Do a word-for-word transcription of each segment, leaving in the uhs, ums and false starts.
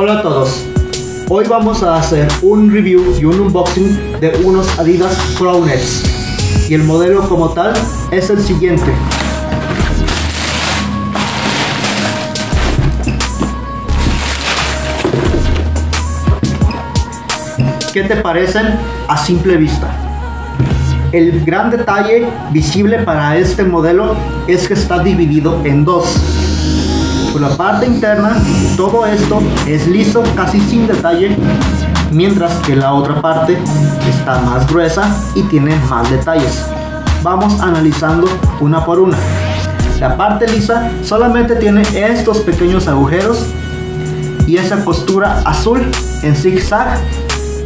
Hola a todos, hoy vamos a hacer un review y un unboxing de unos Adidas Pro Next, y el modelo como tal es el siguiente. ¿Qué te parecen a simple vista? El gran detalle visible para este modelo es que está dividido en dos. Por la parte interna, todo esto es liso, casi sin detalle, mientras que la otra parte está más gruesa y tiene más detalles. Vamos analizando una por una. La parte lisa solamente tiene estos pequeños agujeros y esa costura azul en zigzag,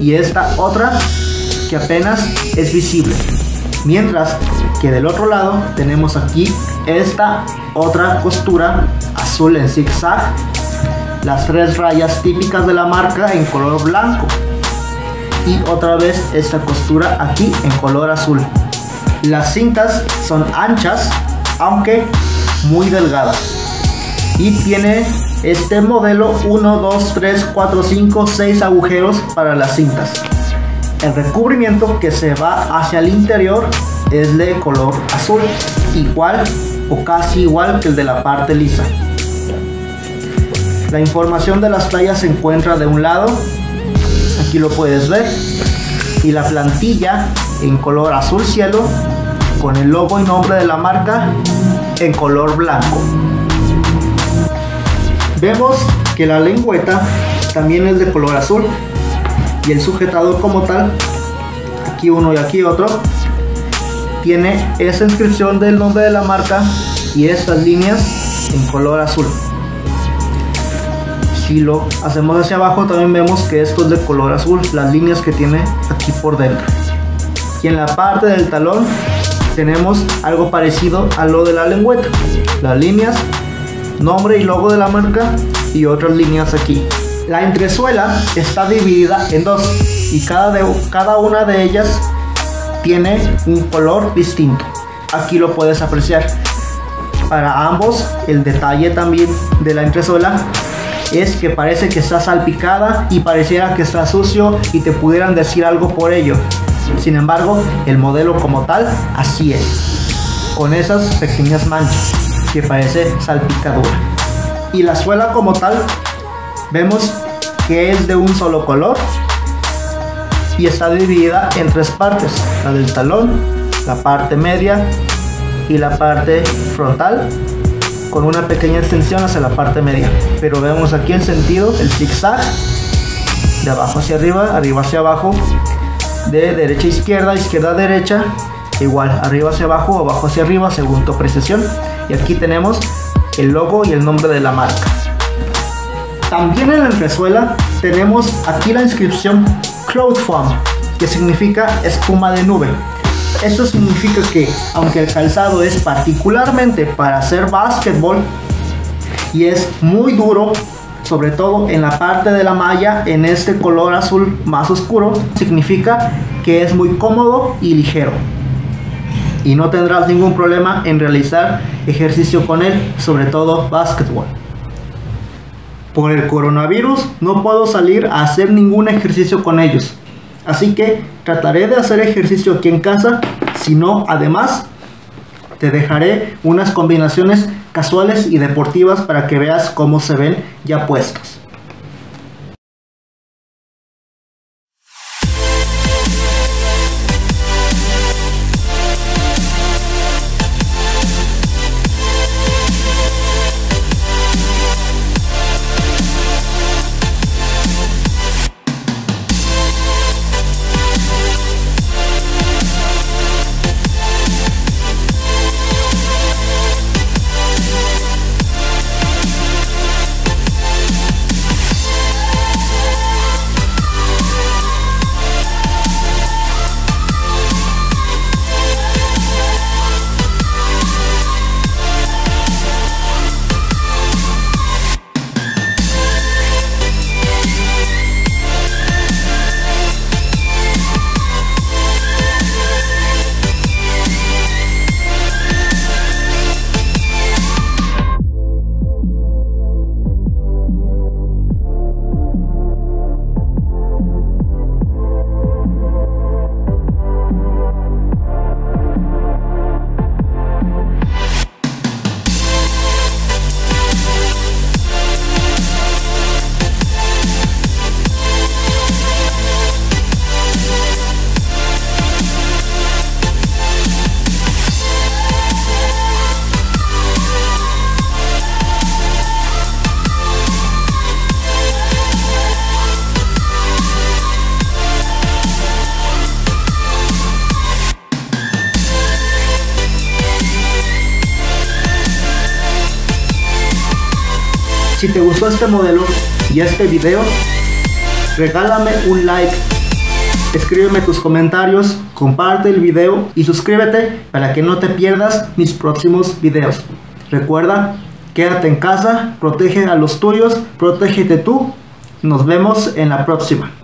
y esta otra que apenas es visible. Mientras que del otro lado tenemos aquí esta otra costura azul en zigzag, las tres rayas típicas de la marca en color blanco, y otra vez esta costura aquí en color azul. Las cintas son anchas, aunque muy delgadas, y tiene este modelo uno, dos, tres, cuatro, cinco, seis agujeros para las cintas. El recubrimiento que se va hacia el interior es de color azul, igual o casi igual que el de la parte lisa. La información de las tallas se encuentra de un lado, aquí lo puedes ver, y la plantilla en color azul cielo con el logo y nombre de la marca en color blanco. Vemos que la lengüeta también es de color azul, y el sujetador como tal, aquí uno y aquí otro, tiene esa inscripción del nombre de la marca y estas líneas en color azul. Si lo hacemos hacia abajo, también vemos que esto es de color azul, las líneas que tiene aquí por dentro. Y en la parte del talón tenemos algo parecido a lo de la lengüeta, las líneas, nombre y logo de la marca y otras líneas aquí. La entresuela está dividida en dos, y cada, de, cada una de ellas tiene un color distinto. Aquí lo puedes apreciar. Para ambos, el detalle también de la entresuela es que parece que está salpicada y pareciera que está sucio y te pudieran decir algo por ello. Sin embargo, el modelo como tal así es, con esas pequeñas manchas que parece salpicadura. Y la suela como tal, vemos que es de un solo color y está dividida en tres partes: la del talón, la parte media y la parte frontal, con una pequeña extensión hacia la parte media. Pero vemos aquí el sentido, el zigzag, de abajo hacia arriba, arriba hacia abajo, de derecha a izquierda, izquierda a derecha, igual arriba hacia abajo, abajo hacia arriba, según tu apreciación. Y aquí tenemos el logo y el nombre de la marca. También en la entresuela tenemos aquí la inscripción Cloudfoam, que significa espuma de nube. Esto significa que, aunque el calzado es particularmente para hacer básquetbol y es muy duro, sobre todo en la parte de la malla en este color azul más oscuro, significa que es muy cómodo y ligero, y no tendrás ningún problema en realizar ejercicio con él, sobre todo básquetbol. Por el coronavirus no puedo salir a hacer ningún ejercicio con ellos, así que trataré de hacer ejercicio aquí en casa. Si no, además te dejaré unas combinaciones casuales y deportivas para que veas cómo se ven ya puestos. Si te gustó este modelo y este video, regálame un like, escríbeme tus comentarios, comparte el video y suscríbete para que no te pierdas mis próximos videos. Recuerda, quédate en casa, protege a los tuyos, protégete tú. Nos vemos en la próxima.